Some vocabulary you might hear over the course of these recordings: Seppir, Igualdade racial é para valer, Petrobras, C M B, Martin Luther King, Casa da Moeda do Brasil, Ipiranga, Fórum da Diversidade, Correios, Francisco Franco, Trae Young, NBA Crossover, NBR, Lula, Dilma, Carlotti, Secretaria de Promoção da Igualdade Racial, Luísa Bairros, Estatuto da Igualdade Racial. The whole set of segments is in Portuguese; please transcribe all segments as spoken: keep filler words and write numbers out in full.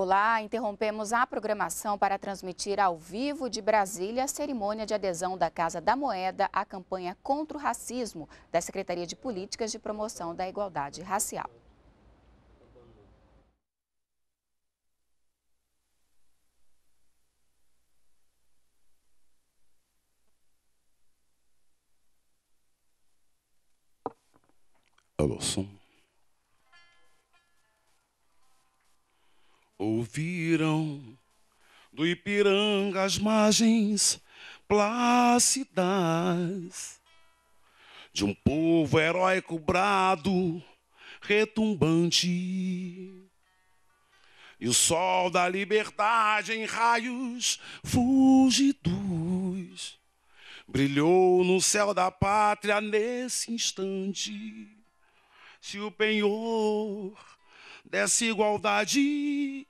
Olá, interrompemos a programação para transmitir ao vivo de Brasília a cerimônia de adesão da Casa da Moeda à campanha contra o racismo da Secretaria de Políticas de Promoção da Igualdade Racial. Alô, som. Ouviram do Ipiranga as margens plácidas de um povo heróico brado, retumbante, e o sol da liberdade em raios fugidos brilhou no céu da pátria. Nesse instante se o penhor dessa igualdade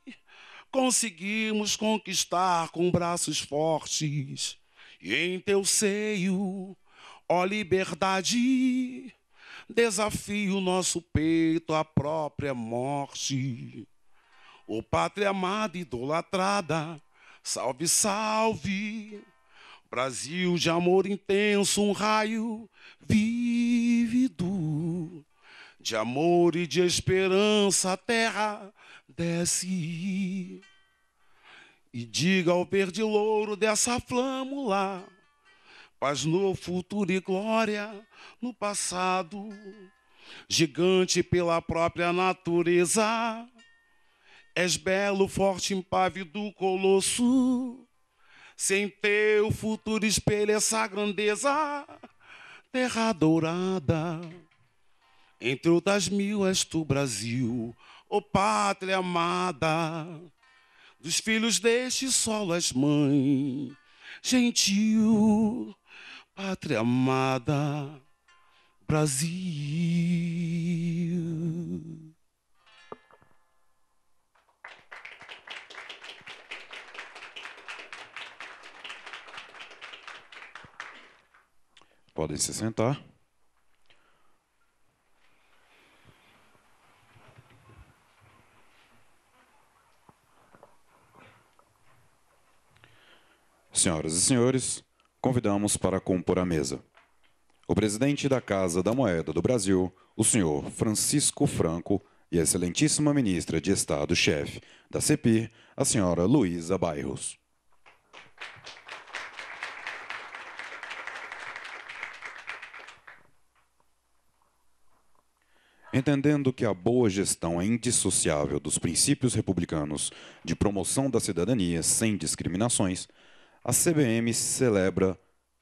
conseguimos conquistar com braços fortes, e em teu seio, ó liberdade, desafia o nosso peito à própria morte. Ó pátria amada, idolatrada, salve, salve, Brasil de amor intenso, um raio vívido de amor e de esperança. A terra desce e diga ao verde louro dessa flâmula: paz no futuro e glória no passado. Gigante pela própria natureza, és belo, forte, impávido colosso. Sem teu futuro espelha essa grandeza, terra dourada. Entre outras mil és tu, Brasil, ó pátria amada, dos filhos deste solo és mãe gentil, pátria amada, Brasil. Podem se sentar. Senhoras e senhores, convidamos para compor a mesa o presidente da Casa da Moeda do Brasil, o senhor Francisco Franco, e a excelentíssima ministra de Estado-chefe da Seppir, a senhora Luísa Bairros. Entendendo que a boa gestão é indissociável dos princípios republicanos de promoção da cidadania sem discriminações, a C B M celebra,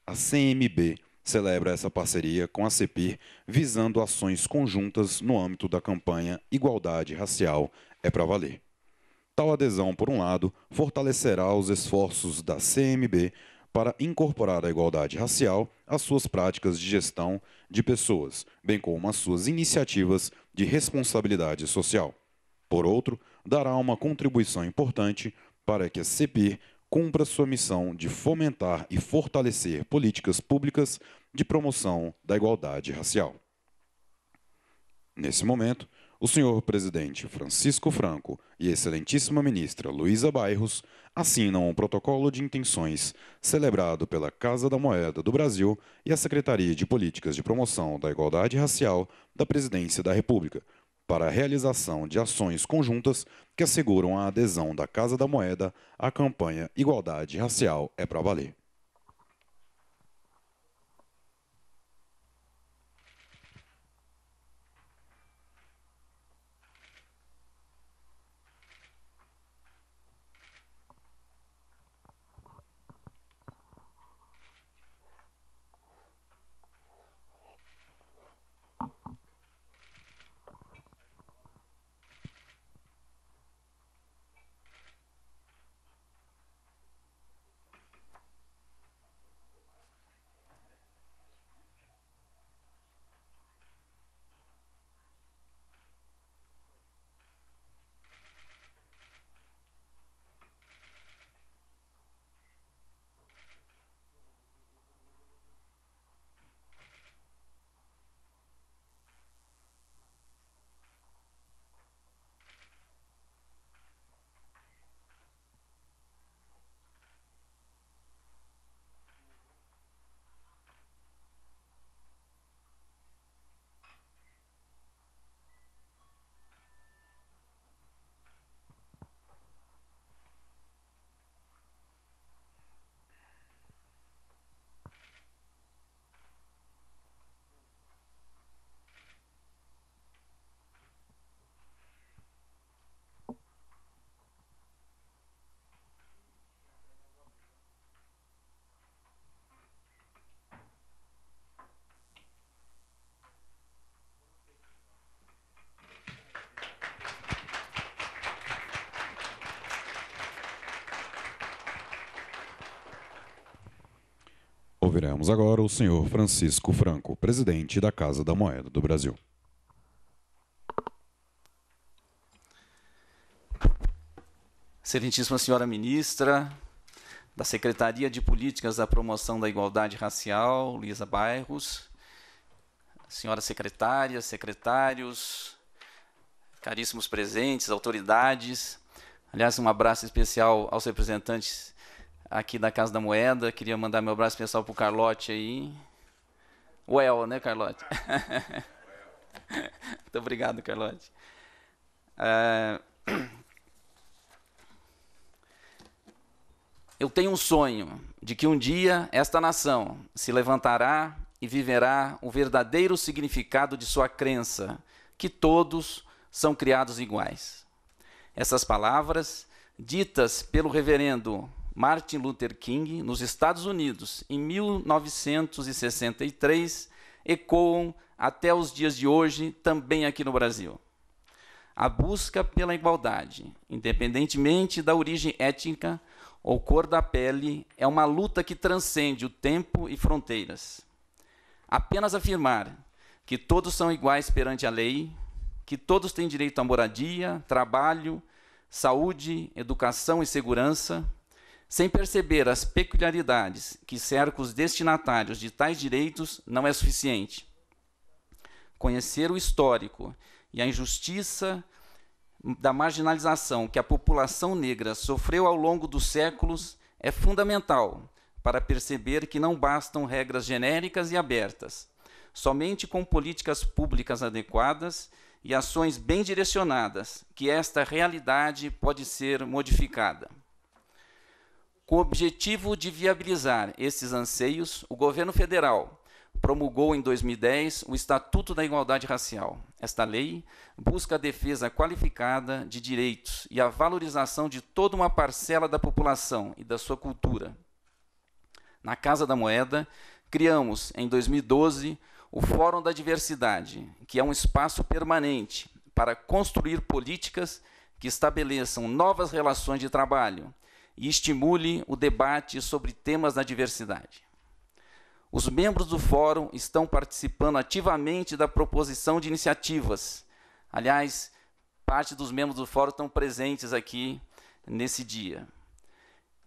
a C M B celebra essa parceria com a Seppir, visando ações conjuntas no âmbito da campanha Igualdade Racial é para Valer. Tal adesão, por um lado, fortalecerá os esforços da C M B para incorporar a igualdade racial às suas práticas de gestão de pessoas, bem como às suas iniciativas de responsabilidade social. Por outro, dará uma contribuição importante para que a Seppir cumpra sua missão de fomentar e fortalecer políticas públicas de promoção da igualdade racial. Nesse momento, o senhor presidente Francisco Franco e a excelentíssima ministra Luísa Bairros assinam um protocolo de intenções celebrado pela Casa da Moeda do Brasil e a Secretaria de Políticas de Promoção da Igualdade Racial da Presidência da República, para a realização de ações conjuntas que asseguram a adesão da Casa da Moeda à campanha Igualdade Racial é para Valer. Ouviremos agora o senhor Francisco Franco, presidente da Casa da Moeda do Brasil. Excelentíssima senhora ministra da Secretaria de Políticas da Promoção da Igualdade Racial, Luísa Bairros, senhora secretária, secretários, caríssimos presentes, autoridades, aliás, um abraço especial aos representantes aqui da Casa da Moeda. Queria mandar meu abraço pessoal para o Carlotti aí. O El, né, Carlotti? Muito obrigado, Carlotti. É... Eu tenho um sonho de que um dia esta nação se levantará e viverá o verdadeiro significado de sua crença, que todos são criados iguais. Essas palavras, ditas pelo reverendo Martin Luther King, nos Estados Unidos, em mil novecentos e sessenta e três, ecoam até os dias de hoje, também aqui no Brasil. A busca pela igualdade, independentemente da origem étnica ou cor da pele, é uma luta que transcende o tempo e fronteiras. Apenas afirmar que todos são iguais perante a lei, que todos têm direito à moradia, trabalho, saúde, educação e segurança, sem perceber as peculiaridades que cercam os destinatários de tais direitos, não é suficiente. Conhecer o histórico e a injustiça da marginalização que a população negra sofreu ao longo dos séculos é fundamental para perceber que não bastam regras genéricas e abertas. Somente com políticas públicas adequadas e ações bem direcionadas que esta realidade pode ser modificada. Com o objetivo de viabilizar esses anseios, o governo federal promulgou em dois mil e dez o Estatuto da Igualdade Racial. Esta lei busca a defesa qualificada de direitos e a valorização de toda uma parcela da população e da sua cultura. Na Casa da Moeda, criamos, em dois mil e doze, o Fórum da Diversidade, que é um espaço permanente para construir políticas que estabeleçam novas relações de trabalho e estimule o debate sobre temas da diversidade. Os membros do Fórum estão participando ativamente da proposição de iniciativas. Aliás, parte dos membros do Fórum estão presentes aqui nesse dia.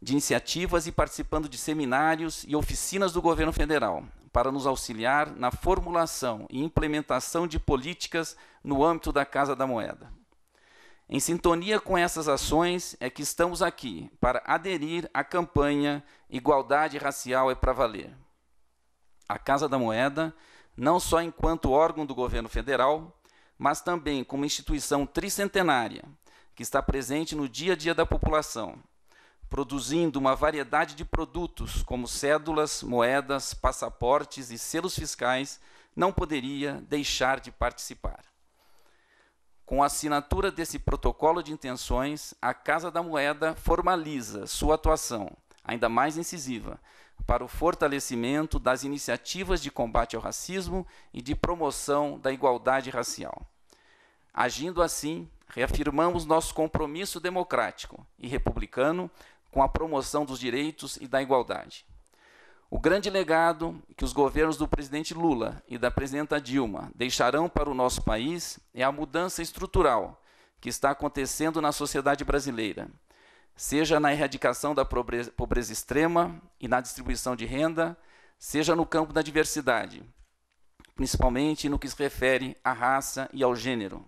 De iniciativas e participando de seminários e oficinas do governo federal, para nos auxiliar na formulação e implementação de políticas no âmbito da Casa da Moeda. Em sintonia com essas ações, é que estamos aqui para aderir à campanha Igualdade Racial é para Valer. A Casa da Moeda, não só enquanto órgão do governo federal, mas também como instituição tricentenária, que está presente no dia a dia da população, produzindo uma variedade de produtos, como cédulas, moedas, passaportes e selos fiscais, não poderia deixar de participar. Com a assinatura desse protocolo de intenções, a Casa da Moeda formaliza sua atuação, ainda mais incisiva, para o fortalecimento das iniciativas de combate ao racismo e de promoção da igualdade racial. Agindo assim, reafirmamos nosso compromisso democrático e republicano com a promoção dos direitos e da igualdade. O grande legado que os governos do presidente Lula e da presidenta Dilma deixarão para o nosso país é a mudança estrutural que está acontecendo na sociedade brasileira, seja na erradicação da pobreza, pobreza extrema e na distribuição de renda, seja no campo da diversidade, principalmente no que se refere à raça e ao gênero.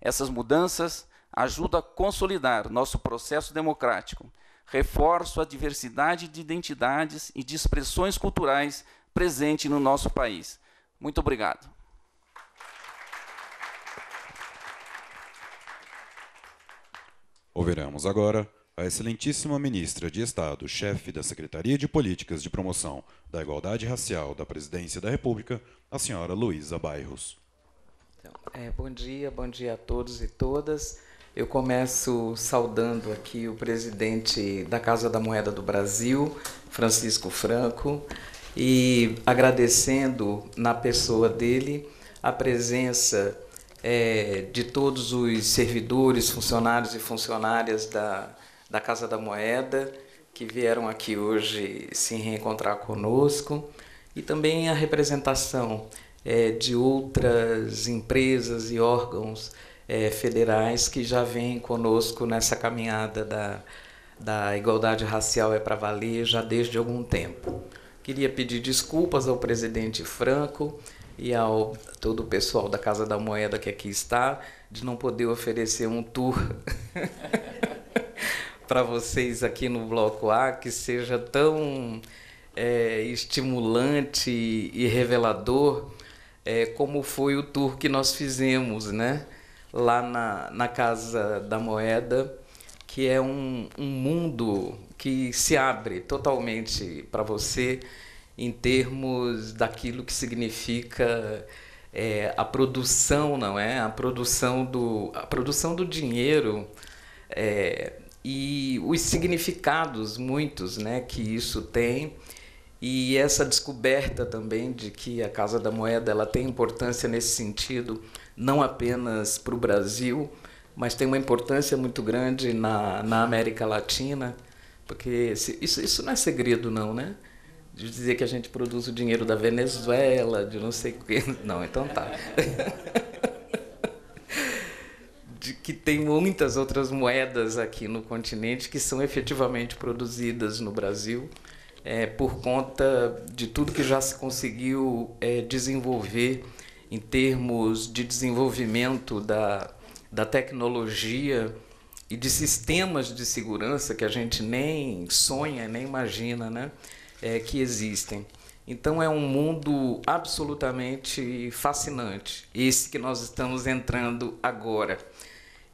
Essas mudanças ajudam a consolidar nosso processo democrático, reforço a diversidade de identidades e de expressões culturais presente no nosso país. Muito obrigado. Ouviremos agora a excelentíssima ministra de Estado, chefe da Secretaria de Políticas de Promoção da Igualdade Racial da Presidência da República, a senhora Luísa Bairros. Então, é, bom dia, bom dia a todos e todas. Eu começo saudando aqui o presidente da Casa da Moeda do Brasil, Francisco Franco, e agradecendo na pessoa dele a presença é, de todos os servidores, funcionários e funcionárias da, da Casa da Moeda, que vieram aqui hoje se reencontrar conosco, e também a representação é, de outras empresas e órgãos é, federais que já vêm conosco nessa caminhada da, da igualdade racial é para valer já desde algum tempo. Queria pedir desculpas ao presidente Franco e ao todo o pessoal da Casa da Moeda que aqui está, de não poder oferecer um tour para vocês aqui no Bloco A, que seja tão é, estimulante e revelador é, como foi o tour que nós fizemos, né? Lá na, na Casa da Moeda, que é um, um mundo que se abre totalmente para você em termos daquilo que significa é, a produção, não é? A produção do, a produção do dinheiro é, e os significados muitos, né, que isso tem, e essa descoberta também de que a Casa da Moeda ela tem importância nesse sentido, não apenas para o Brasil, mas tem uma importância muito grande na, na América Latina, porque isso, isso não é segredo não, né? De dizer que a gente produz o dinheiro da Venezuela, de não sei o quê. Não, então tá. De que tem muitas outras moedas aqui no continente que são efetivamente produzidas no Brasil é, por conta de tudo que já se conseguiu é, desenvolver em termos de desenvolvimento da, da tecnologia e de sistemas de segurança que a gente nem sonha, nem imagina, né? É, que existem. Então é um mundo absolutamente fascinante, esse que nós estamos entrando agora.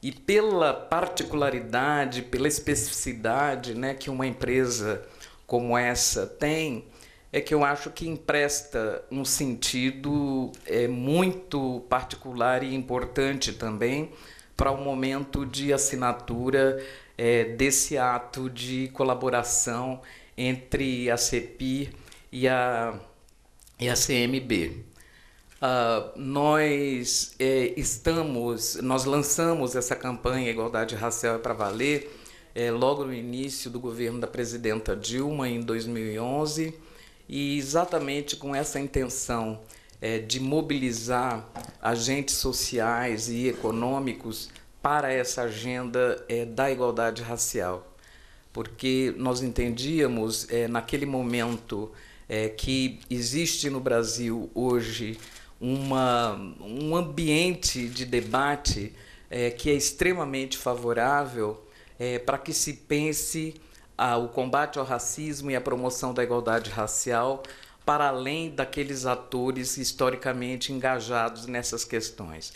E pela particularidade, pela especificidade, né, que uma empresa como essa tem, é que eu acho que empresta um sentido é, muito particular e importante também para o momento de assinatura é, desse ato de colaboração entre a Seppir e a, e a C M B. Uh, nós é, estamos, nós lançamos essa campanha Igualdade Racial é para Valer é, logo no início do governo da presidenta Dilma, em dois mil e onze, e exatamente com essa intenção é, de mobilizar agentes sociais e econômicos para essa agenda é, da igualdade racial. Porque nós entendíamos, é, naquele momento, é, que existe no Brasil hoje uma, um ambiente de debate é, que é extremamente favorável é, para que se pense o combate ao racismo e a promoção da igualdade racial para além daqueles atores historicamente engajados nessas questões.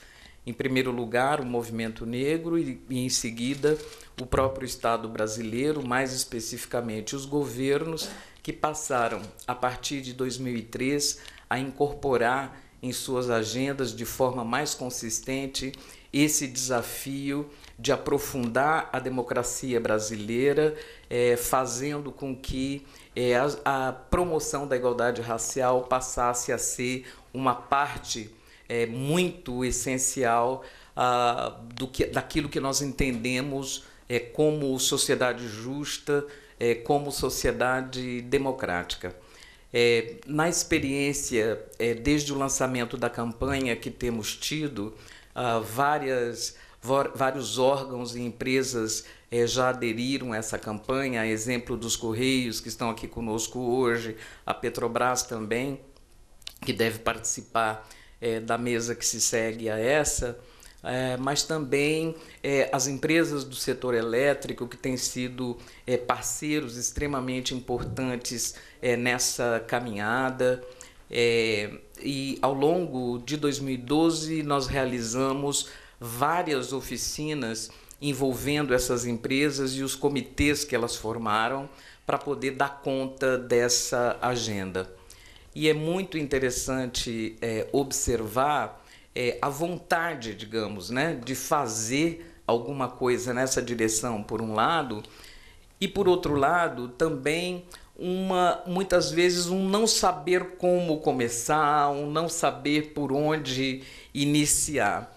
Em primeiro lugar, o movimento negro e, e em seguida, o próprio Estado brasileiro, mais especificamente os governos, que passaram, a partir de dois mil e três, a incorporar em suas agendas de forma mais consistente esse desafio de aprofundar a democracia brasileira, é, fazendo com que é, a, a promoção da igualdade racial passasse a ser uma parte é, muito essencial ah, do que, daquilo que nós entendemos É, como sociedade justa, é, como sociedade democrática. É, na experiência, é, desde o lançamento da campanha que temos tido, ah, várias, vários órgãos e empresas é, já aderiram a essa campanha, a exemplo dos Correios, que estão aqui conosco hoje, a Petrobras também, que deve participar é, da mesa que se segue a essa, É, mas também é, as empresas do setor elétrico, que têm sido é, parceiros extremamente importantes é, nessa caminhada. É, e ao longo de dois mil e doze, nós realizamos várias oficinas envolvendo essas empresas e os comitês que elas formaram para poder dar conta dessa agenda. E é muito interessante é, observar É, a vontade, digamos, né, de fazer alguma coisa nessa direção, por um lado, e, por outro lado, também, uma, muitas vezes, um não saber como começar, um não saber por onde iniciar.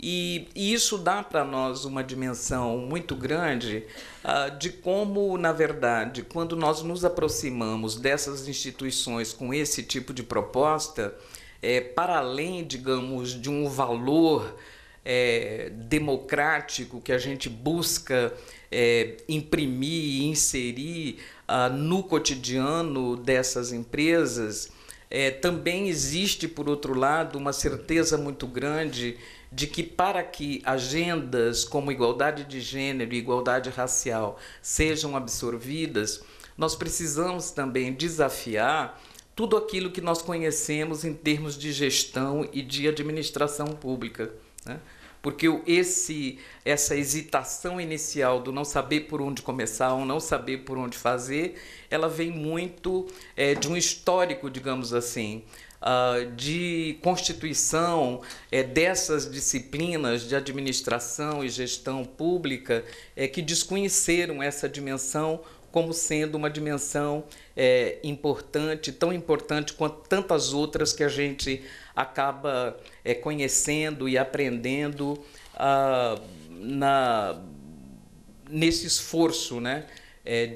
E, e isso dá para nós uma dimensão muito grande uh, de como, na verdade, quando nós nos aproximamos dessas instituições com esse tipo de proposta, é, para além, digamos, de um valor é, democrático que a gente busca é, imprimir e inserir uh, no cotidiano dessas empresas, é, também existe, por outro lado, uma certeza muito grande de que, para que agendas como igualdade de gênero e igualdade racial sejam absorvidas, nós precisamos também desafiar tudo aquilo que nós conhecemos em termos de gestão e de administração pública, né? Porque esse, essa hesitação inicial do não saber por onde começar ou não saber por onde fazer, ela vem muito é, de um histórico, digamos assim, de constituição dessas disciplinas de administração e gestão pública que desconheceram essa dimensão como sendo uma dimensão importante, tão importante quanto tantas outras que a gente acaba conhecendo e aprendendo nesse esforço, né?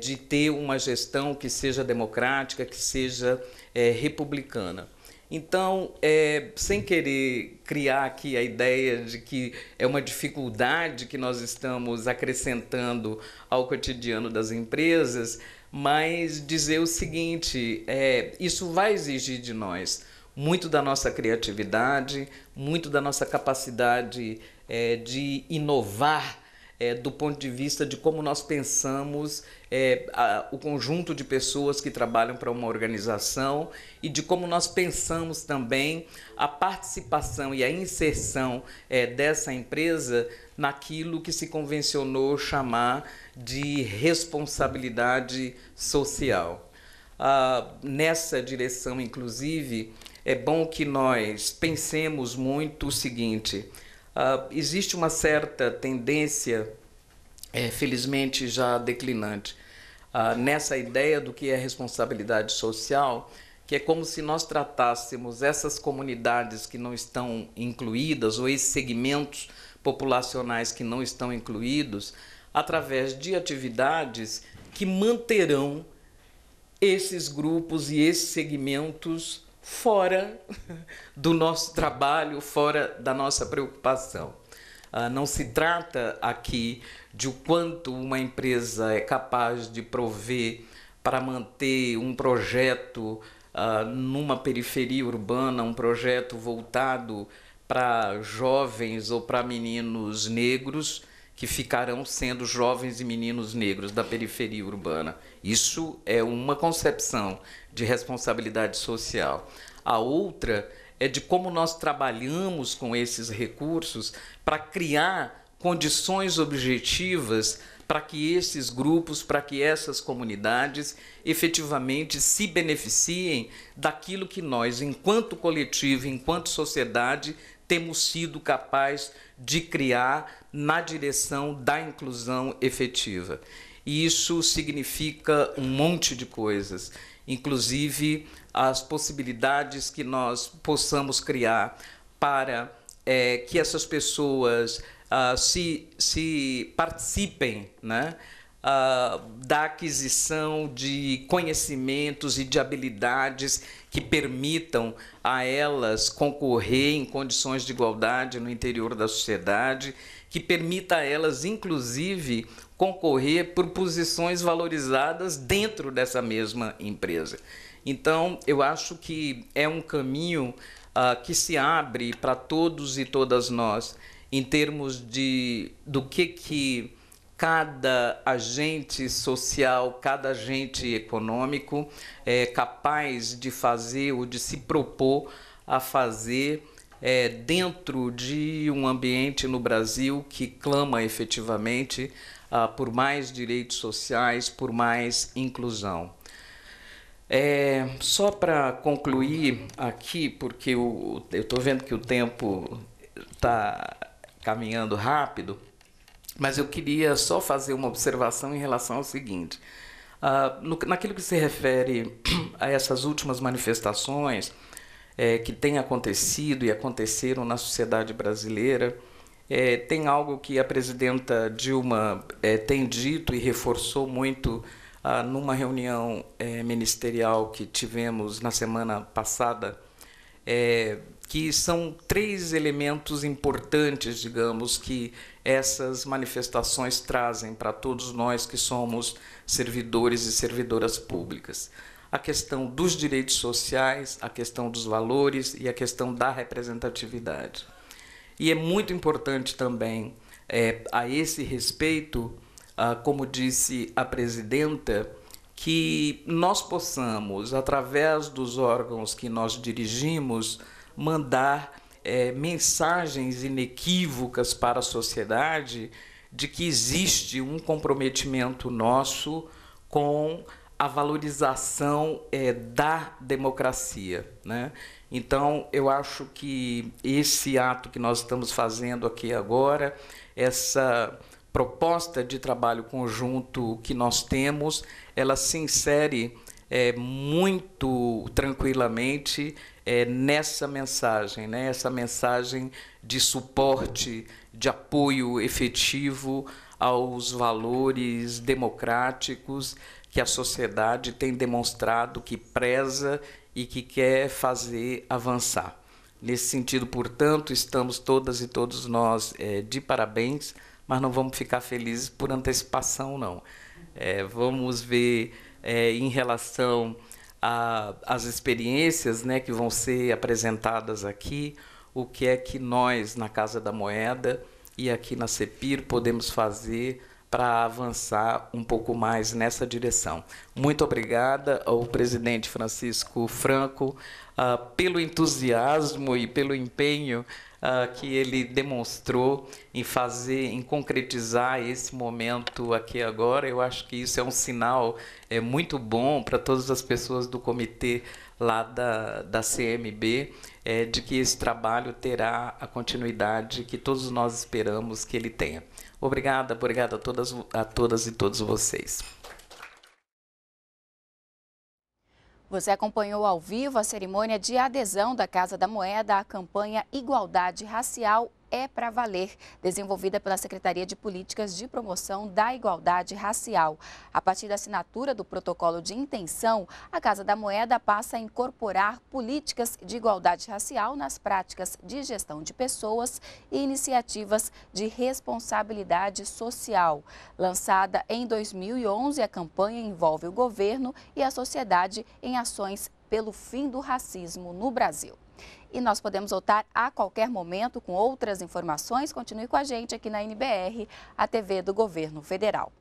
De ter uma gestão que seja democrática, que seja republicana. Então, é, sem querer criar aqui a ideia de que é uma dificuldade que nós estamos acrescentando ao cotidiano das empresas, mas dizer o seguinte, é, isso vai exigir de nós muito da nossa criatividade, muito da nossa capacidade é, de inovar é, do ponto de vista de como nós pensamos É, a, o conjunto de pessoas que trabalham para uma organização e de como nós pensamos também a participação e a inserção é, dessa empresa naquilo que se convencionou chamar de responsabilidade social. Ah, nessa direção, inclusive, é bom que nós pensemos muito o seguinte, ah, existe uma certa tendência, é, felizmente já declinante, Uh, nessa ideia do que é responsabilidade social, que é como se nós tratássemos essas comunidades que não estão incluídas ou esses segmentos populacionais que não estão incluídos através de atividades que manterão esses grupos e esses segmentos fora do nosso trabalho, fora da nossa preocupação. Uh, não se trata aqui de o quanto uma empresa é capaz de prover para manter um projeto uh, numa periferia urbana, um projeto voltado para jovens ou para meninos negros que ficarão sendo jovens e meninos negros da periferia urbana. Isso é uma concepção de responsabilidade social. A outra é de como nós trabalhamos com esses recursos para criar condições objetivas para que esses grupos, para que essas comunidades efetivamente se beneficiem daquilo que nós, enquanto coletivo, enquanto sociedade, temos sido capazes de criar na direção da inclusão efetiva. E isso significa um monte de coisas, inclusive as possibilidades que nós possamos criar para é, que essas pessoas ah, se, se participem, né, ah, da aquisição de conhecimentos e de habilidades que permitam a elas concorrer em condições de igualdade no interior da sociedade, que permita a elas, inclusive, concorrer por posições valorizadas dentro dessa mesma empresa. Então, eu acho que é um caminho uh, que se abre para todos e todas nós, em termos de do que, que cada agente social, cada agente econômico é capaz de fazer ou de se propor a fazer é, dentro de um ambiente no Brasil que clama efetivamente uh, por mais direitos sociais, por mais inclusão. É, só para concluir aqui, porque eu estou vendo que o tempo está caminhando rápido, mas eu queria só fazer uma observação em relação ao seguinte. Uh, no, naquilo que se refere a essas últimas manifestações é, que têm acontecido e aconteceram na sociedade brasileira, É, tem algo que a presidenta Dilma é, tem dito e reforçou muito ah, numa reunião é, ministerial que tivemos na semana passada, é, que são três elementos importantes, digamos, que essas manifestações trazem para todos nós que somos servidores e servidoras públicas. A questão dos direitos sociais, a questão dos valores e a questão da representatividade. E é muito importante também, é, a esse respeito, ah, como disse a presidenta, que nós possamos, através dos órgãos que nós dirigimos, mandar é, mensagens inequívocas para a sociedade de que existe um comprometimento nosso com a valorização é, da democracia, né? Então, eu acho que esse ato que nós estamos fazendo aqui agora, essa proposta de trabalho conjunto que nós temos, ela se insere é, muito tranquilamente é, nessa mensagem, né? Essa mensagem de suporte, de apoio efetivo aos valores democráticos que a sociedade tem demonstrado que preza e que quer fazer avançar. Nesse sentido, portanto, estamos todas e todos nós é, de parabéns, mas não vamos ficar felizes por antecipação, não. É, vamos ver é, em relação às experiências, né, que vão ser apresentadas aqui, o que é que nós, na Casa da Moeda e aqui na Seppir, podemos fazer para avançar um pouco mais nessa direção. Muito obrigada ao presidente Francisco Franco uh, pelo entusiasmo e pelo empenho uh, que ele demonstrou em fazer, em concretizar esse momento aqui agora. Eu acho que isso é um sinal é, muito bom para todas as pessoas do comitê lá da, da C M B, é, de que esse trabalho terá a continuidade que todos nós esperamos que ele tenha. Obrigada, obrigada a todas, a todas e todos vocês. Você acompanhou ao vivo a cerimônia de adesão da Casa da Moeda à campanha Igualdade Racial é para Valer, desenvolvida pela Secretaria de Políticas de Promoção da Igualdade Racial. A partir da assinatura do protocolo de intenção, a Casa da Moeda passa a incorporar políticas de igualdade racial nas práticas de gestão de pessoas e iniciativas de responsabilidade social. Lançada em dois mil e onze, a campanha envolve o governo e a sociedade em ações pelo fim do racismo no Brasil. E nós podemos voltar a qualquer momento com outras informações. Continue com a gente aqui na N B R, a T V do Governo Federal.